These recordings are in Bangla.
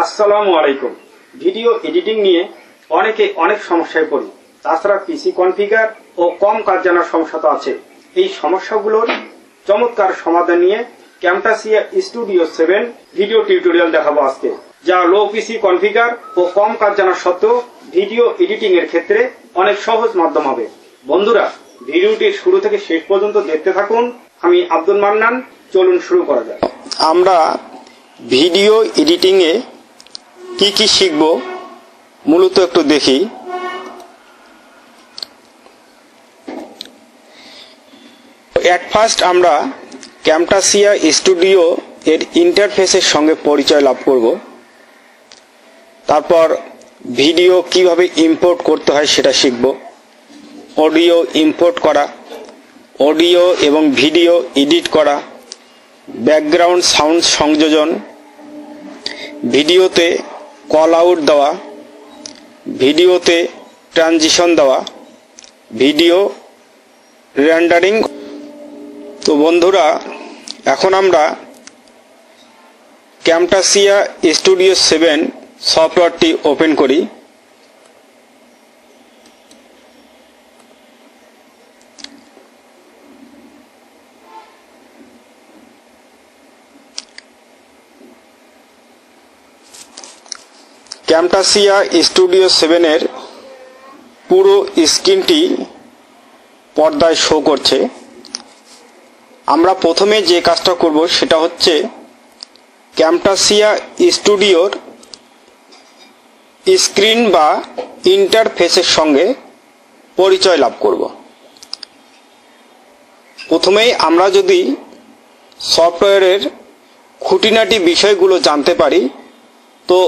আসসালামু আলাইকুম। ভিডিও এডিটিং নিয়ে অনেকে অনেক সমস্যায় পড়ি, তাছাড়া পিসি কনফিগার ও কম কাজ জানার সমস্যা তো আছে। এই সমস্যাগুলোর চমৎকার সমাধান নিয়ে ক্যামটাসিয়া স্টুডিও 7 ভিডিও টিউটোরিয়াল দেখাবো আজকে, যা লো পিসি কনফিগার ও কম কাজ জানার সত্ত্বেও ভিডিও এডিটিং এর ক্ষেত্রে অনেক সহজ মাধ্যম হবে। বন্ধুরা, ভিডিওটি শুরু থেকে শেষ পর্যন্ত দেখতে থাকুন। আমি আব্দুল মান্নান, চলুন শুরু করা যাক। আমরা ভিডিও এডিটিং এ কি কি শিখব মূলত একটু দেখি। এট ফার্স্ট আমরা ক্যামটাসিয়া স্টুডিও এর ইন্টারফেসের সঙ্গে পরিচয় লাভ করব, তারপর ভিডিও কিভাবে ইম্পোর্ট করতে হয় সেটা শিখব, অডিও ইম্পোর্ট করা, অডিও এবং ভিডিও এডিট করা, ব্যাকগ্রাউন্ড সাউন্ড সংযোজন, ভিডিওতে কল আউট দেওয়া, ভিডিওতে ট্রানজিশন দেওয়া, ভিডিও রেন্ডারিং। তো বন্ধুরা, এখন আমরা ক্যামটাসিয়া স্টুডিও 7 সফটওয়্যারটি ওপেন করি। ক্যামটাসিয়া স্টুডিও 7 এর পুরো স্ক্রিনটি পর্দায় শো করছে। আমরা প্রথমে যে কাজটা করব সেটা হচ্ছে ক্যামটাসিয়া স্টুডিওর স্ক্রিন বা ইন্টারফেসের সঙ্গে পরিচয় লাভ করব। প্রথমেই আমরা যদি সফটওয়্যারের খুঁটিনাটি বিষয়গুলো জানতে পারি তো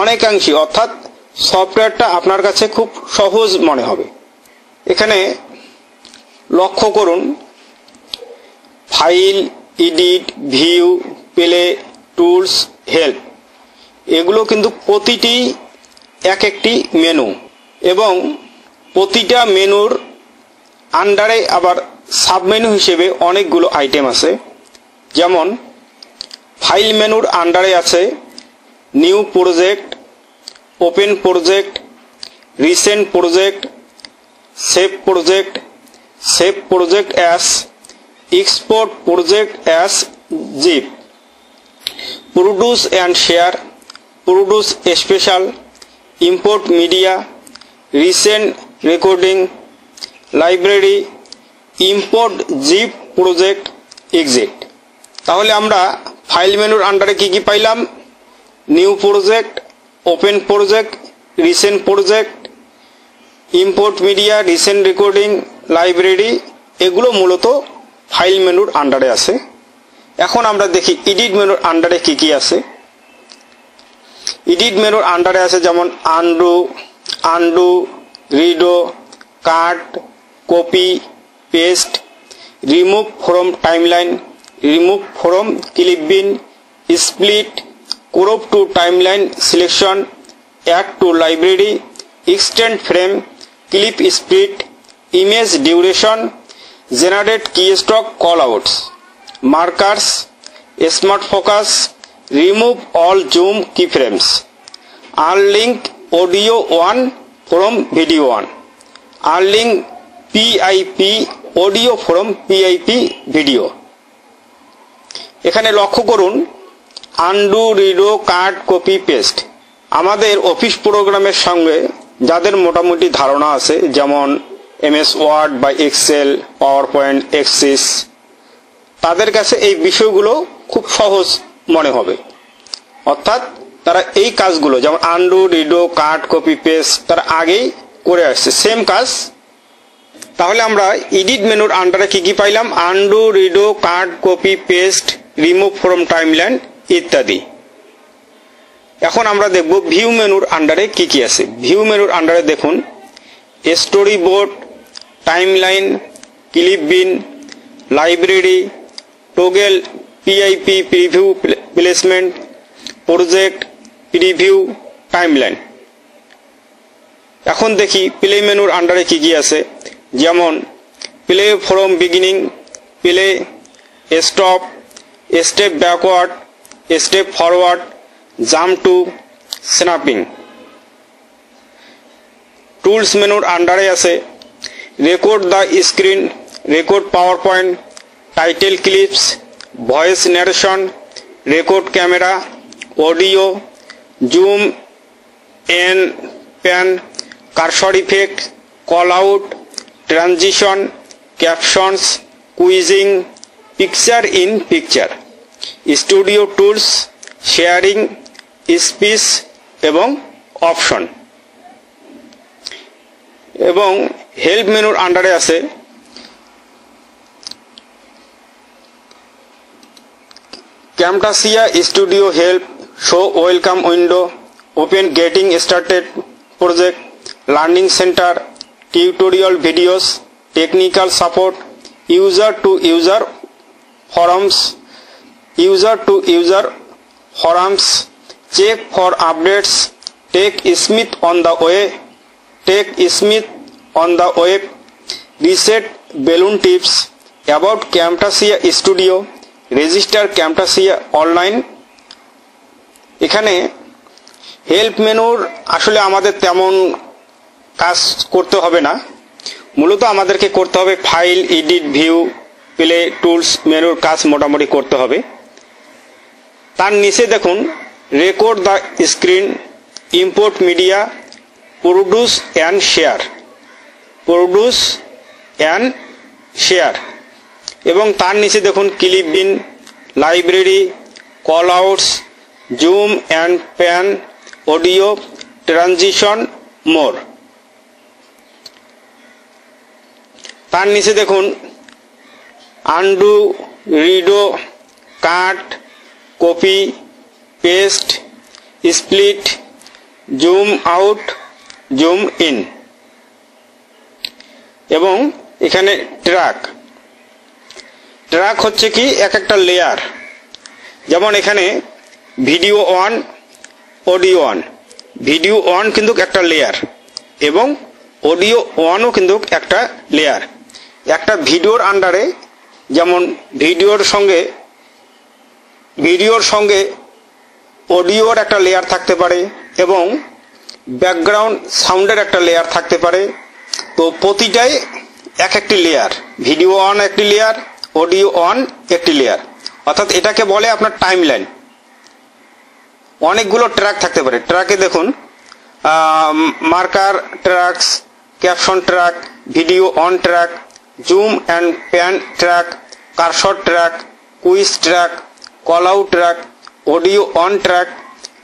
অনেকাংশে অর্থাৎ সফটওয়্যারটা আপনার কাছে খুব সহজ মনে হবে। এখানে লক্ষ্য করুন, file, edit, view, play, tools, help, এগুলো কিন্তু প্রতিটি এক একটি মেনু এবং প্রতিটা মেনুর আন্ডারে আবার সাবমেনু হিসেবে অনেকগুলো আইটেম আছে। যেমন ফাইল মেনুর আন্ডারে আছে new project, open project, recent project, save project, save project as, export project as zip, produce and share, produce special, import media, recent recording, library, import zip project, exit. তাহলে আমরা ফাইল মেনুর আন্ডারে কি কি পাইলাম? New project, open project, recent project, import media, recent recording, library, এগুলো মূলত ফাইল মেনুর আন্ডারে আছে। এখন আমরা দেখি এডিট মেনুর আন্ডারে কি কি আছে। এডিট মেনুর আন্ডারে আছে যেমন undo, redo, cut, copy, paste, remove from timeline, remove from clip bin, split, crop to timeline selection, add to library, extend frame, clip split, image duration, generate keystock callouts, markers, smart focus, remove all zoom keyframes, unlink audio 1 from video 1, unlink PIP audio from PIP video. এখানে লক্ষ্য করুন, undo, redo, cut, copy, paste আমাদের অফিস প্রোগ্রামের সঙ্গে যাদের মোটামুটি ধারণা আছে, যেমন MS ওয়ার্ড বা এক্সেল, পাওয়ারপয়েন্ট, এক্সিস, তাদের কাছে এই বিষয়গুলো খুব সহজ মনে হবে। অর্থাৎ তারা এই কাজগুলো যেমন undo, redo, cut, copy, paste তারা আগেই করে আসছে সেম কাজ। তাহলে আমরা এডিট মেনুর আন্ডারে কি কি পাইলাম? Undo, redo, cut, copy, paste, remove from timeline ইত্যাদি। এখন আমরা দেখব ভিউ মেনুর আন্ডারে কি কি আছে। ভিউ মেনুর আন্ডারে দেখুন, storyboard, timeline, clip bin, library, toggle, PIP preview placement, project preview, timeline. এখন দেখি প্লে মেনুর আন্ডারে কি কি আছে। যেমন play from beginning, play, stop, step backward, step forward, jump to, snapping tools मेनुर अंडारे आछे record the screen record PowerPoint title clips voice narration record camera audio zoom and pan cursor effect callout transition captions quizzing picture in picture studio tools sharing speech एवं ऑप्शन एवं हेल्प मेनुर अंडारे आछे Camtasia Studio help show welcome window open getting started project learning center tutorial videos technical support user to user forums check for updates Take Smith on the web, reset balloon tips, about Camtasia Studio, register Camtasia online. এখানে help মেনুর আসলে আমাদের তেমন কাজ করতে হবে না, মূলত আমাদেরকে করতে হবে file edit view play tools মেনুর কাজ মোটামুটি করতে হবে। তার নিচে দেখুন record the screen import media produce and share एवं तार नीचे देखुन clip bin library callouts zoom and pan audio transition more तार नीचे देखुन undo redo cut copy paste split zoom out zoom in এবং এখানে ট্র্যাক ট্র্যাক হচ্ছে কি এক একটা লেয়ার যেমন এখানে ভিডিও 1 অডিও 1 ভিডিও 1 কিন্তু একটা লেয়ার এবং অডিও 1 ও কিন্তু একটা লেয়ার একটা ভিডিওর আন্ডারে যেমন ভিডিওর সঙ্গে অডিওর একটা লেয়ার থাকতে পারে এবং ব্যাকগ্রাউন্ড সাউন্ডের একটা লেয়ার থাকতে পারে তো প্রতিটাই এক একটি লেয়ার ভিডিও 1 একটি লেয়ার অডিও 1 একটি লেয়ার অর্থাৎ এটাকে বলে আপনার টাইমলাইন অনেকগুলো ট্র্যাক থাকতে পারে ট্র্যাকে দেখুন marker tracks caption track video one track zoom and pan track cursor track quiz track callout track audio one track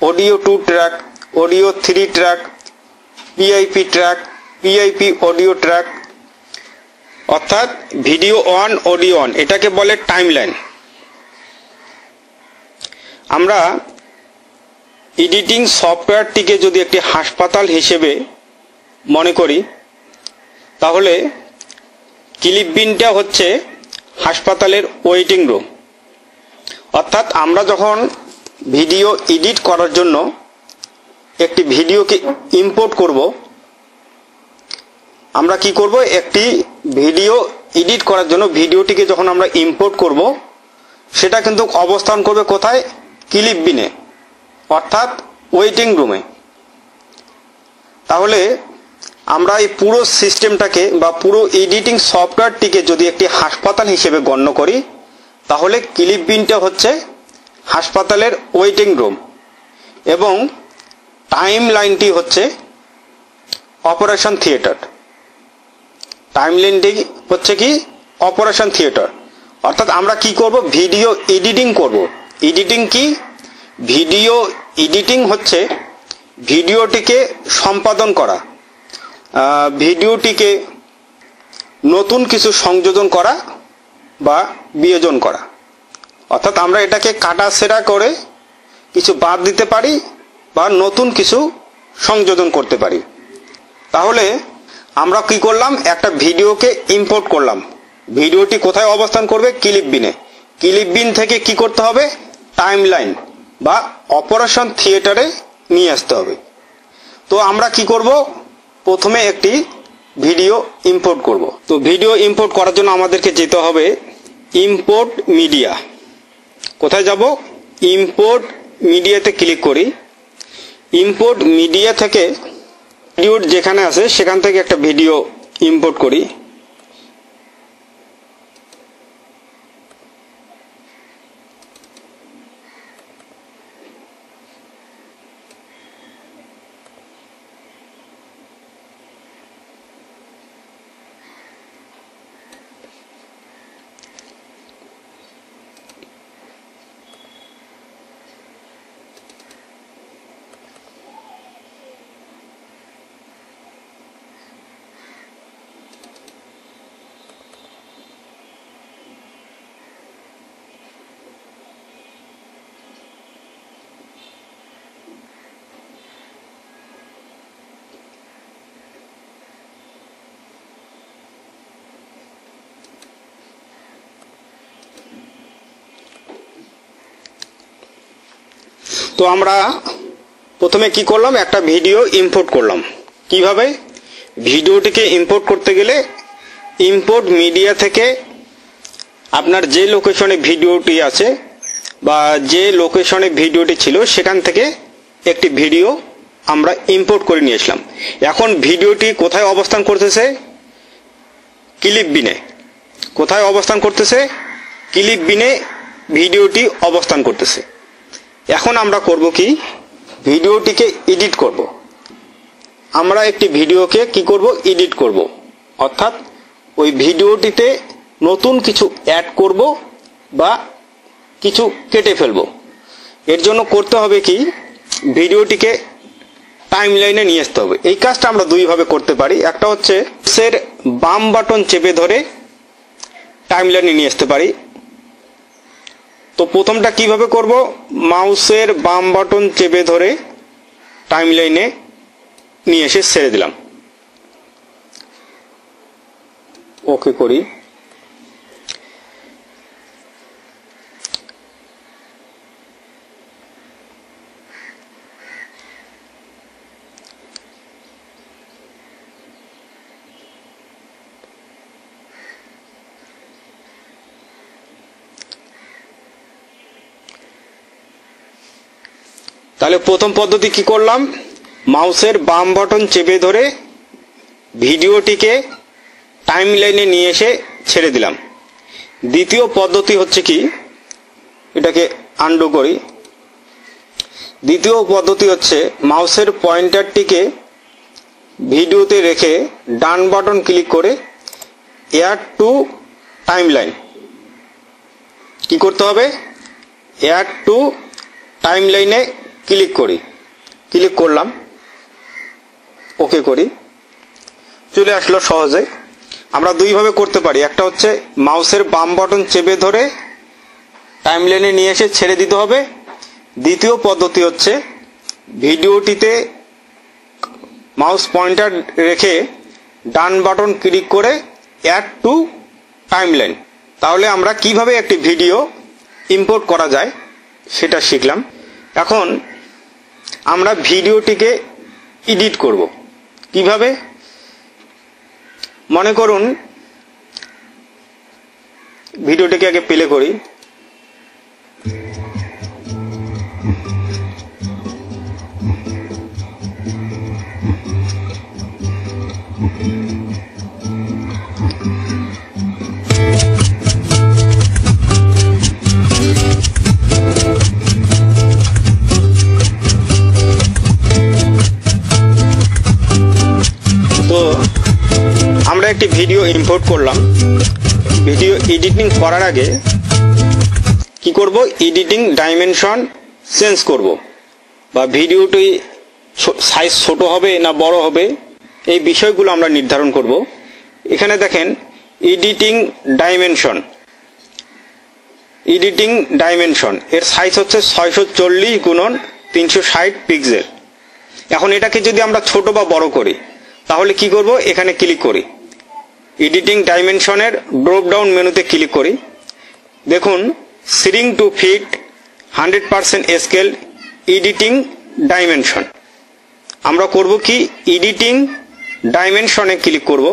audio two track audio 3 track PIP audio track अर्थात भिडियो ऑन ऑडियो ऑन এটাকে বলে টাইমলাইন আমরা এডিটিং সফটওয়্যারটিকে যদি একটি হাসপাতাল হিসেবে মনে করি তাহলে ক্লিপ বিনটা হচ্ছে হাসপাতালের ওয়েটিং রুম অর্থাৎ আমরা যখন ভিডিও এডিট করার জন্য একটি ভিডিওকে ইম্পোর্ট করব আমরা কি করব একটি ভিডিও এডিট করার জন্য ভিডিওটিকে যখন আমরা ইম্পোর্ট করব সেটা কিন্তু অবস্থান করবে কোথায় ক্লিপ বিনে অর্থাৎ ওয়েটিং রুমে তাহলে আমরা এই পুরো সিস্টেমটাকে বা পুরো এডিটিং সফটওয়্যারটিকে যদি একটি হাসপাতাল হিসেবে গণ্য করি তাহলে ক্লিপ বিনটা হচ্ছে হাসপাতালের ওয়েটিং রুম এবং টাইমলাইনটি হচ্ছে অপারেশন থিয়েটার টাইমলাইনটি হচ্ছে কি অপারেশন থিয়েটার অর্থাৎ আমরা কি করব ভিডিও এডিটিং করব এডিটিং কি ভিডিও এডিটিং হচ্ছে ভিডিওটিকে সম্পাদন করা ভিডিওটিকে নতুন কিছু সংযোজন করা বা বিয়োজন করা অর্থাৎ আমরা এটাকে কাটাছেড়া করে কিছু বাদ দিতে পারি বা নতুন কিছু সংযোজন করতে পারি তাহলে আমরা কি করলাম একটা ভিডিওকে ইম্পোর্ট করলাম ভিডিওটি কোথায় অবস্থান করবে ক্লিপ বিনে ক্লিপ বিন থেকে কি করতে হবে টাইমলাইন বা অপারেশন থিয়েটারে নিয়ে আসতে হবে তো আমরা কি করব প্রথমে একটি ভিডিও ইম্পোর্ট করব তো ভিডিও ইম্পোর্ট করার জন্য আমাদেরকে যেতে হবে ইম্পোর্ট মিডিয়া কোথায় যাব ইম্পোর্ট মিডিয়াতে ক্লিক করি इम्पोर्ट मीडिया थेके ভিডিওর যেখানে আছে সেখান থেকে একটা ভিডিও ইম্পোর্ট করি। तो आमरा प्रथमे कि करलाम एक भिडियो इम्पोर्ट करलाम। किभाबे भिडियोटिके इम्पोर्ट करते गेले इम्पोर्ट मीडिया थेके आपनार जे लोकेशने भिडियोटी आछे बा जे लोकेशने भिडियोटी छिलो सेखान थेके एकटी भिडियो आमरा इम्पोर्ट करे निये एसलाम। एखन भिडियोटी कोथाय अवस्थान करतेछे? क्लिप बिने। कोथाय अवस्थान करतेछे? क्लिप बिने भिडियोटी अवस्थान करतेछे। এখন আমরা করব কি ভিডিওটিকে এডিট করব। আমরা একটি ভিডিওকে কি করব? এডিট করব, অর্থাৎ ওই ভিডিওটিতে নতুন কিছু অ্যাড করব বা কিছু কেটে ফেলব। এর জন্য করতে হবে কি ভিডিওটিকে টাইমলাইনে নিয়ে আসতে হবে। এই কাজটা আমরা দুই ভাবে করতে পারি, একটা হচ্ছে এর বাম বাটন চেপে ধরে টাইমলাইনে নিয়ে আসতে পারি। तो प्रथमटा किभाबे करब माउसेर बाम बाटन चेपे धरे टाइमलाइने निये एसे सेरे दिलाम। ओके करी। তাহলে প্রথম পদ্ধতি কি করলাম? মাউসের বাম বাটন চেপে ধরে ভিডিওটিকে টাইমলাইনে নিয়ে এসে ছেড়ে দিলাম। দ্বিতীয় পদ্ধতি হচ্ছে কি, এটাকে আন্ডু করি। দ্বিতীয় পদ্ধতি হচ্ছে মাউসের পয়েন্টারটিকে ভিডিওতে রেখে ডান বাটন ক্লিক করে এড টু টাইমলাইন কি করতে হবে? এড টু টাইমলাইনে ক্লিক করি। ক্লিক করলাম, ওকে করি। চলে আসলো সহজে। আমরা দুই ভাবে করতে পারি, একটা হচ্ছে মাউসের বাম বাটন চেপে ধরে টাইমলাইনে নিয়ে এসে ছেড়ে দিতে হবে। দ্বিতীয় পদ্ধতি হচ্ছে ভিডিওটিতে মাউস পয়েন্টার রেখে ডান বাটন ক্লিক করে অ্যাড টু টাইমলাইন। তাহলে আমরা কিভাবে একটি ভিডিও ইম্পোর্ট করা যায় সেটা শিখলাম। এখন আমরা ভিডিওটিকে এডিট করব। কিভাবে? মনে করুন ভিডিওটিকে আগে প্লে করি। একটি ভিডিও ইম্পোর্ট করলাম। ভিডিও এডিটিং করার আগে কি করব? এডিটিং ডাইমেনশন চেঞ্জ করব, বা ভিডিওটি সাইজ ছোট হবে না বড় হবে এই বিষয়গুলো আমরা নির্ধারণ করব। এখানে দেখেন এডিটিং ডাইমেনশন, এডিটিং ডাইমেনশন এর সাইজ হচ্ছে 640 × 360 পিক্সেল। এখন এটাকে যদি আমরা ছোট বা বড় করি তাহলে কি করব? এখানে ক্লিক করি, এডিটিং ডাইমেনশনের ড্রপ ডাউন মেনুতে ক্লিক করি। দেখুন shrink to fit 100% scale editing dimension. আমরা করব কি এডিটিং ডাইমেনশনে ক্লিক করব।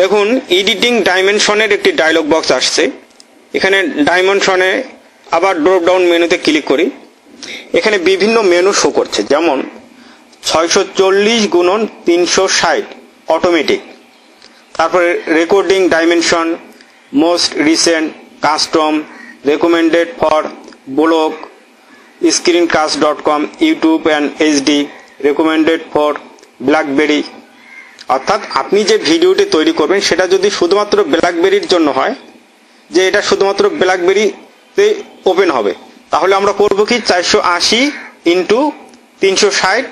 দেখুন এডিটিং ডাইমেনশনের একটি ডায়লগ বক্স আসছে। এখানে ডাইমেনশনে আবার ড্রপ ডাউন মেনুতে ক্লিক করি। এখানে বিভিন্ন মেনু শো করছে যেমন 640 গুণন 360 অটোমেটিক তারপরে recording dimension most recent custom recommended for blog screencast.com YouTube and HD recommended for BlackBerry অর্থাৎ আপনি যে ভিডিওটি তৈরি করবেন সেটা যদি শুধুমাত্র ব্ল্যাকবেরির জন্য হয় যে এটা শুধুমাত্র ব্ল্যাকবেরিতে ওপেন হবে তাহলে আমরা করব কি 480 × 360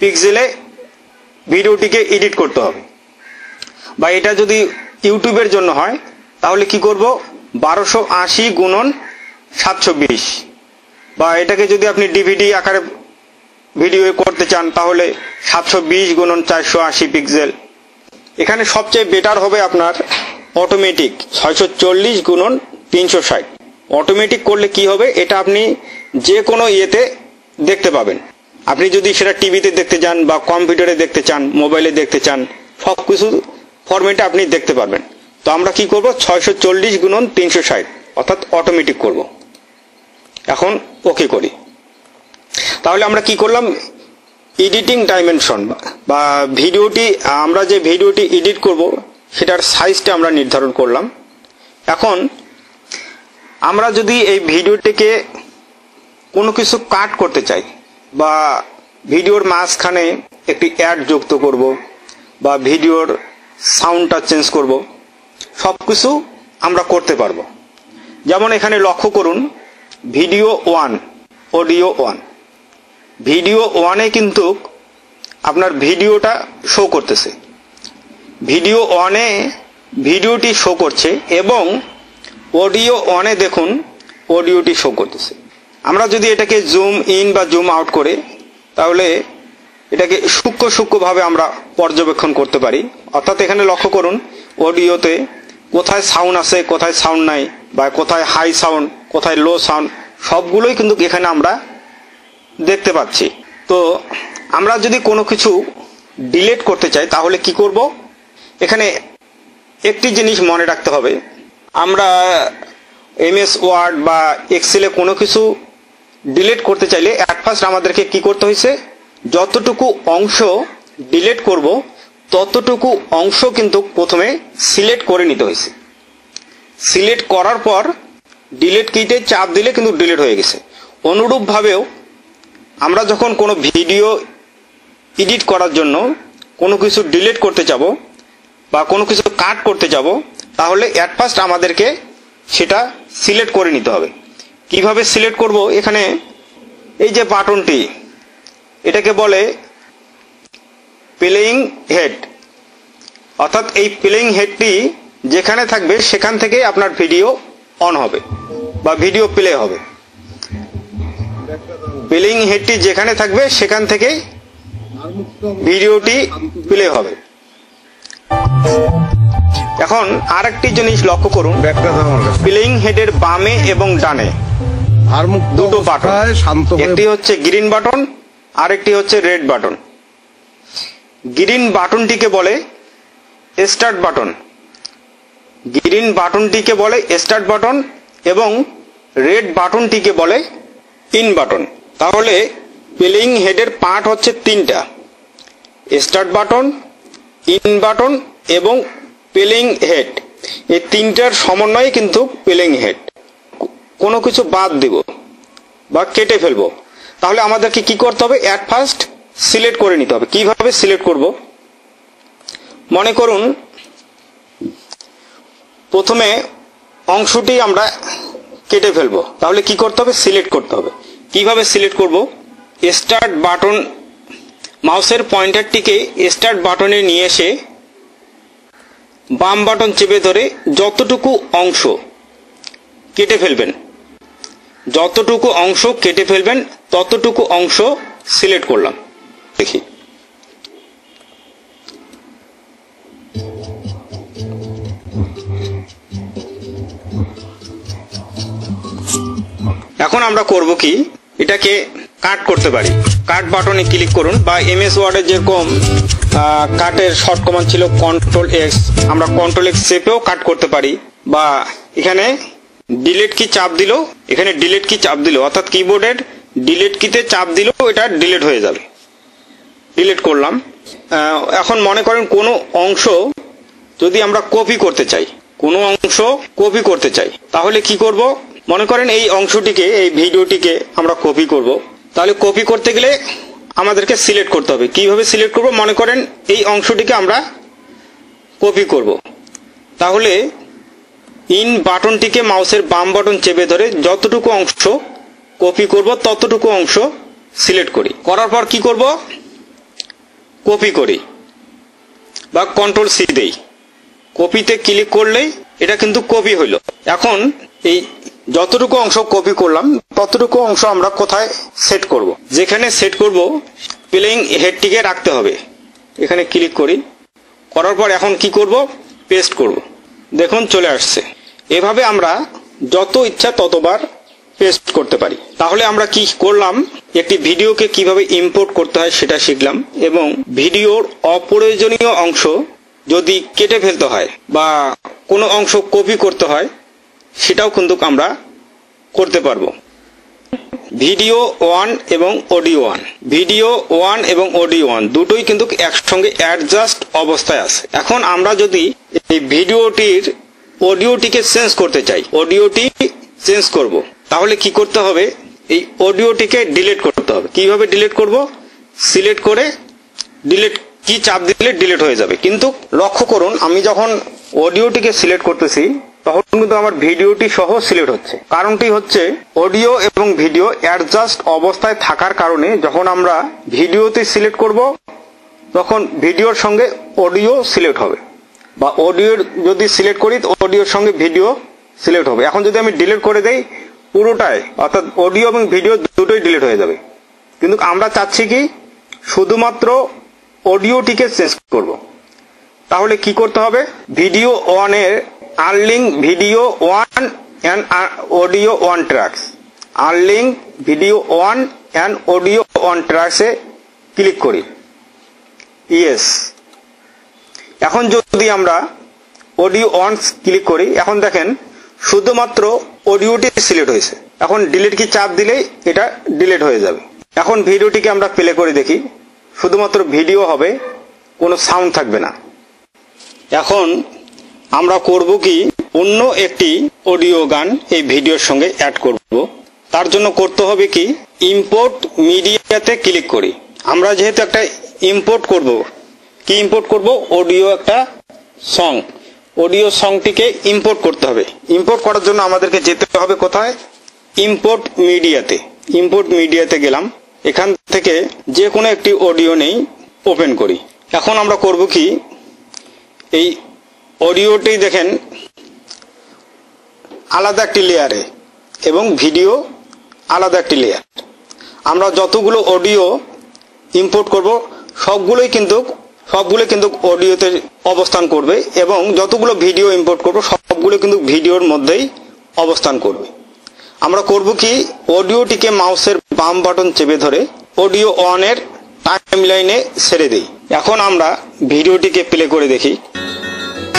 পিক্সেলে ভিডিওটিকে এডিট করতে হবে বা এটা যদি ইউটিউবের জন্য হয় তাহলে কি করব 1280 × 720 বা এটাকে যদি আপনি ডিভিডি আকারে ভিডিও করতে চান তাহলে 720 × 480 পিক্সেল এখানে সবচেয়ে বেটার হবে আপনার অটোমেটিক 640 × 360 অটোমেটিক করলে কি হবে এটা আপনি যে কোনো ইয়েতে দেখতে পাবেন আপনি যদি সেটা টিভিতে দেখতে চান বা কম্পিউটারে দেখতে চান মোবাইলে দেখতে চান সবকিছু ফরম্যাটে আপনি দেখতে পারবেন তো আমরা কি করব 640 × 360 অর্থাৎ অটোমেটিক করব এখন ওকে করি তাহলে আমরা কি করলাম এডিটিং ডাইমেনশন বা ভিডিওটি আমরা যে ভিডিওটি এডিট করব সেটার সাইজটা আমরা নির্ধারণ করলাম এখন আমরা যদি এই ভিডিওটিকে কোনো কিছু কাট করতে চাই বা ভিডিওর মাঝখানে একটি অ্যাড যুক্ত করব বা ভিডিওর সাউন্ডটা চেঞ্জ করব সবকিছু আমরা করতে পারবো যেমন এখানে লক্ষ্য করুন ভিডিও 1 অডিও 1 ভিডিও 1 এ কিন্তু আপনার ভিডিওটা শো করতেছে ভিডিও 1 এ ভিডিওটি শো করছে এবং অডিও 1 এ দেখুন অডিওটি শো করতেছে আমরা যদি এটাকে জুম ইন বা জুম আউট করে তাহলে এটাকে সূক্ষ্ম সূক্ষ্মভাবে আমরা পর্যবেক্ষণ করতে পারি অর্থাৎ এখানে লক্ষ্য করুন অডিওতে কোথায় সাউন্ড আছে কোথায় সাউন্ড নাই বা কোথায় হাই সাউন্ড কোথায় লো সাউন্ড সবগুলোই কিন্তু এখানে আমরা দেখতে পাচ্ছি তো আমরা যদি কোনো কিছু ডিলিট করতে চাই তাহলে কি করব এখানে একটি জিনিস মনে রাখতে হবে আমরা এমএস ওয়ার্ড বা এক্সেলে কোনো কিছু ডিলিট করতে চাইলে অ্যাট ফার্স্ট আমাদেরকে কি করতে হইছে যতটুকু অংশ ডিলিট করব ততটুকু অংশ কিন্তু প্রথমে সিলেক্ট করে নিতে হইছে সিলেক্ট করার পর ডিলিট কিতে চাপ দিলে কিন্তু ডিলিট হয়ে গেছে অনুরূপভাবেও আমরা যখন কোনো ভিডিও এডিট করার জন্য কোনো কিছু ডিলিট করতে যাব বা কোনো কিছু কাট করতে যাব তাহলে অ্যাট ফার্স্ট আমাদেরকে সেটা সিলেক্ট করে নিতে হবে কিভাবে সিলেক্ট করব এখানে এই যে বাটনটি এটাকে বলে প্লেইং হেড অর্থাৎ এই প্লেইং হেডটি যেখানে থাকবে সেখান থেকে আপনার ভিডিও অন হবে বা ভিডিও প্লে হবে প্লেইং হেডটি যেখানে থাকবে সেখান থেকে ভিডিওটি প্লে হবে এখন আরেকটি জিনিস লক্ষ্য করুন প্লেইং হেডের বামে এবং ডানে দুটো বাটন একটি হচ্ছে গ্রিন বাটন আরেকটি হচ্ছে রেড বাটন গ্রিন বাটনটিকে বলে স্টার্ট বাটন গ্রিন বাটনটিকে বলে স্টার্ট বাটন এবং রেড বাটনটিকে বলে ইন বাটন তাহলে প্লেইং হেডের পার্ট হচ্ছে তিনটা স্টার্ট বাটন ইন বাটন এবং প্লেইং হেড এই তিনটার সমন্বয়ে কিন্তু প্লেইং হেড কোনো কিছু বাদ দেব বা কেটে ফেলবো তাহলে আমাদেরকে কি করতে হবে অ্যাট ফার্স্ট সিলেক্ট করে নিতে হবে কিভাবে সিলেক্ট করব মনে করুন প্রথমে অংশটি আমরা কেটে ফেলবো তাহলে কি করতে হবে সিলেক্ট করতে হবে কিভাবে সিলেক্ট করব স্টার্ট বাটন মাউসের পয়েন্টারটিকে স্টার্ট বাটনে নিয়ে এসে বাম বাটন চেপে ধরে যতটুকু অংশ কেটে ফেলবেন ততটুকু অংশ সিলেক্ট করলাম দেখি এখন আমরা করব কি এটাকে কাট করতে পারি কাট বাটনে ক্লিক করুন বা এমএস ওয়ার্ডের যেরকম কাটের শর্ট কমান্ড ছিল Ctrl+X আমরা Ctrl+X চেপেও কাট করতে পারি বা এখানে ডিলিট কি চাপ দিল অর্থাৎ কিবোর্ডের ডিলিট কিতে চাপ দিলো এটা ডিলিট হয়ে যাবে ডিলিট করলাম এখন মনে করেন কোন অংশ যদি আমরা কপি করতে চাই কোন অংশ কপি করতে চাই তাহলে কি করব মনে করেন এই অংশটিকে এই ভিডিওটিকে আমরা কপি করব তাহলে কপি করতে গেলে আমাদেরকে সিলেক্ট করতে হবে কিভাবে সিলেক্ট করব মনে করেন এই অংশটিকে আমরা কপি করব তাহলে ইন বাটনটিকে মাউসের বাম বাটন চেপে ধরে যতটুকু অংশ কপি করব ততটুকু অংশ সিলেক্ট করি করার পর কি করব কপি করি বা কন্ট্রোল সি দেই কপিতে ক্লিক করলে এটা কিন্তু কপি হলো এখন এই যতটুকু অংশ কপি করলাম ততটুকু অংশ আমরা কোথায় সেট করব যেখানে সেট করব প্লেইং হেডটিকে রাখতে হবে এখানে ক্লিক করি করার পর এখন কি করব পেস্ট করব দেখুন চলে আসছে এভাবে আমরা যত ইচ্ছা ততবার পেস্ট করতে পারি তাহলে আমরা কি করলাম একটি ভিডিওকে কিভাবে ইম্পোর্ট করতে হয় সেটা শিখলাম এবং ভিডিওর অপ্রয়োজনীয় অংশ যদি কেটে ফেলতে হয় বা কোনো অংশ কপি করতে হয় সেটাও কিন্তু আমরা করতে পারবো ভিডিও 1 এবং অডিও 1 ভিডিও 1 এবং অডিও 1 দুটোই কিন্তু একসঙ্গে অ্যাডজাস্ট অবস্থায় আছে এখন আমরা যদি এই ভিডিওটির অডিওটিকে চেঞ্জ করতে চাই অডিওটি চেঞ্জ করব তাহলে কি করতে হবে এই অডিওটিকে ডিলিট করতে হবে কিভাবে ডিলিট করব সিলেক্ট করে ডিলিট কি চাপ দিলে ডিলিট হয়ে যাবে কিন্তু লক্ষ্য করুন আমি যখন অডিওটিকে সিলেক্ট করতেছি তখন কিন্তু আমার ভিডিওটি সহ সিলেক্ট হচ্ছে কারণটি হচ্ছে অডিও এবং ভিডিও অ্যাডজাস্ট অবস্থায় থাকার কারণে যখন আমরা ভিডিওতে সিলেক্ট করব তখন ভিডিওর সঙ্গে অডিও সিলেক্ট হবে বা অডিও যদি সিলেক্ট করি অডিওর সঙ্গে ভিডিও সিলেক্ট হবে এখন যদি আমি ডিলিট করে দেই পুরোটাই অর্থাৎ অডিও এবং ভিডিও দুটোই ডিলিট হয়ে যাবে কিন্তু আমরা চাচ্ছি কি শুধুমাত্র অডিওটিকে চেঞ্জ করব তাহলে কি করতে হবে ভিডিও 1 এর unlink video 1 and audio 1 tracks unlink video 1 and audio 1 tracks এ ক্লিক করি yes এখন যদি আমরা অডিও 1 ক্লিক করি এখন দেখেন শুধুমাত্র অডিওটি সিলেক্ট হয়েছে এখন ডিলিট কি চাপ দিলেই এটা ডিলিট হয়ে যাবে এখন ভিডিওটিকে আমরা প্লে করে দেখি শুধুমাত্র ভিডিও হবে কোনো সাউন্ড থাকবে না এখন আমরা করব কি অন্য একটি অডিও গান এই ভিডিওর সঙ্গে অ্যাড করব তার জন্য করতে হবে কি ইম্পোর্ট মিডিয়াতে ক্লিক করি আমরা যেহেতু একটা ইম্পোর্ট করব কি ইম্পোর্ট করব অডিও একটা সং অডিও সংটিকে ইম্পোর্ট করতে হবে ইম্পোর্ট করার জন্য আমাদেরকে যেতে হবে কোথায় ইম্পোর্ট মিডিয়াতে গেলাম এখান থেকে যে কোনো একটি অডিও নেই ওপেন করি এখন আমরা করব কি এই অডিওটি দেখেন আলাদা একটি লেয়ারে এবং ভিডিও আলাদা একটি লেয়ার আমরা যতগুলো অডিও ইম্পোর্ট করব সবগুলোই কিন্তু অডিওতে অবস্থান করবে এবং যতগুলো ভিডিও ইম্পোর্ট করব সবগুলো কিন্তু ভিডিওর মধ্যেই অবস্থান করবে আমরা করব কি অডিওটিকে মাউসের বাম বাটন চেপে ধরে অডিও 1 এর টাইমলাইনে ছেড়ে দেই এখন আমরা ভিডিওটিকে প্লে করে দেখি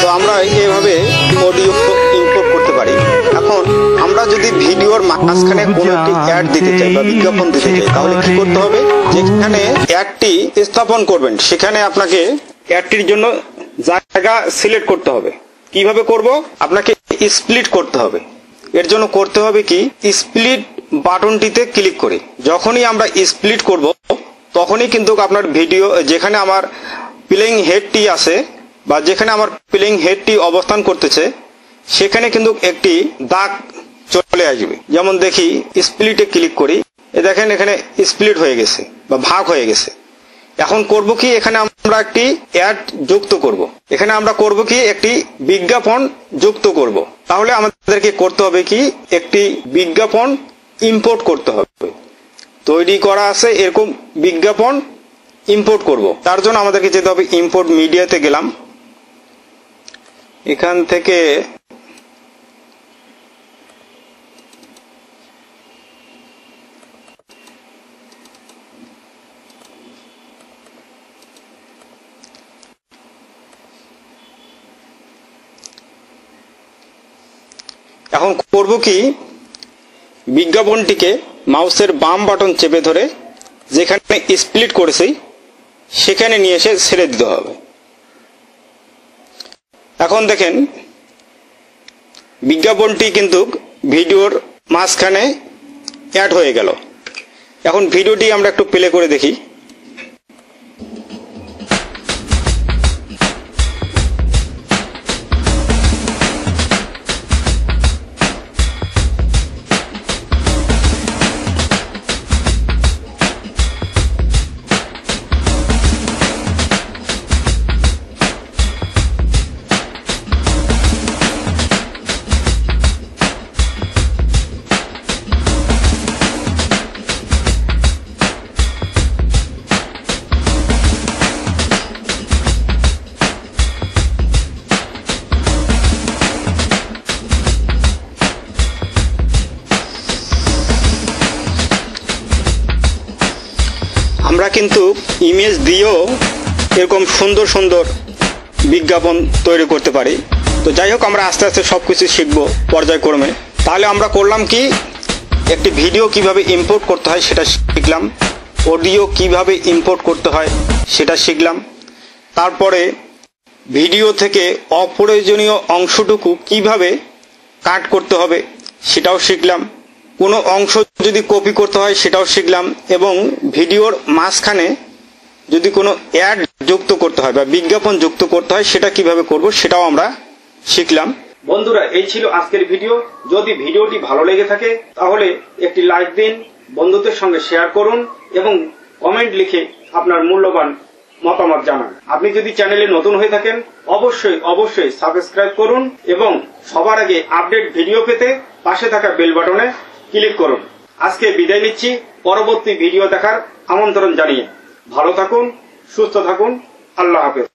তো আমরা এইভাবে অডিও ইম্পোর্ট করতে পারি এখন আমরা যদি ভিডিওর মাঝখানে কোনো একটি অ্যাড দিতে চাই বা বিজ্ঞাপন দিতে চাই তাহলে কি করতে হবে যেখানে অ্যাডটি স্থাপন করবেন সেখানে আপনাকে অ্যাডটির জন্য জায়গা সিলেক্ট করতে হবে কিভাবে করব আপনাকে স্প্লিট করতে হবে এর জন্য করতে হবে কি স্প্লিট বাটনটিতে ক্লিক করে যখনই আমরা স্প্লিট করব তখনই কিন্তু আপনার ভিডিও যেখানে আমার প্লেইং হেডটি আছে বা যেখানে আমার প্লেইং হেডটি অবস্থান করতেছে সেখানে কিন্তু একটি দাগ চলে আসবে যেমন দেখি স্প্লিটে ক্লিক করি এই দেখেন এখানে স্প্লিট হয়ে গেছে বা ভাগ হয়ে গেছে এখন করব কি এখানে আমরা একটি অ্যাড যুক্ত করব এখানে আমরা করব কি একটি বিজ্ঞাপন যুক্ত করব তাহলে আমাদেরকে করতে হবে কি একটি বিজ্ঞাপন ইম্পোর্ট করতে হবে তৈরি করা আছে এরকম বিজ্ঞাপন ইম্পোর্ট করব তার জন্য আমাদেরকে যেতে হবে ইম্পোর্ট মিডিয়াতে গেলাম এখান থেকে এখন করব কি বিজ্ঞাপনটিকে माउसের বাম বাটন চেপে ধরে যেখানে স্প্লিট করেছি সেখানে নিয়ে এসে ছেড়ে দিতে হবে। এখন দেখেন বিজ্ঞাপনটি কিন্তু ভিডিওর মাঝখানে অ্যাড হয়ে গেল। এখন ভিডিওটি আমরা একটু প্লে করে দেখি। আমরা কিন্তু ইমেজ দিয়েও এরকম সুন্দর সুন্দর বিজ্ঞাপন তৈরি করতে পারি। তো যাই হোক, আমরা আস্তে আস্তে সব কিছু শিখবো পর্যায়ক্রমে। তাহলে আমরা করলাম কি, একটি ভিডিও কিভাবে ইম্পোর্ট করতে হয় সেটা শিখলাম, অডিও কিভাবে ইম্পোর্ট করতে হয় সেটা শিখলাম, তারপরে ভিডিও থেকে অপ্রয়োজনীয় অংশটুকু কিভাবে কাট করতে হবে সেটাও শিখলাম, কোনো অংশ যদি কপি করতে হয় সেটাও শিখলাম, এবং ভিডিওর মাঝখানে যদি কোনো অ্যাড যুক্ত করতে হয় বা বিজ্ঞাপন যুক্ত করতে হয় সেটা কিভাবে করব সেটাও আমরা শিখলাম। বন্ধুরা, এই ছিল আজকের ভিডিও। যদি ভিডিওটি ভালো লেগে থাকে তাহলে একটি লাইক দিন, বন্ধুদের সঙ্গে শেয়ার করুন এবং কমেন্ট লিখে আপনার মূল্যবান মতামত জানান। আপনি যদি চ্যানেলে নতুন হয়ে থাকেন অবশ্যই অবশ্যই সাবস্ক্রাইব করুন এবং সবার আগে আপডেট ভিডিও পেতে পাশে থাকা বেল বাটনে ক্লিক করুন। আজকে বিদায় নিচ্ছি, পরবর্তী ভিডিও দেখার আমন্ত্রণ জানিয়ে। ভালো থাকুন, সুস্থ থাকুন, আল্লাহ হাফেজ।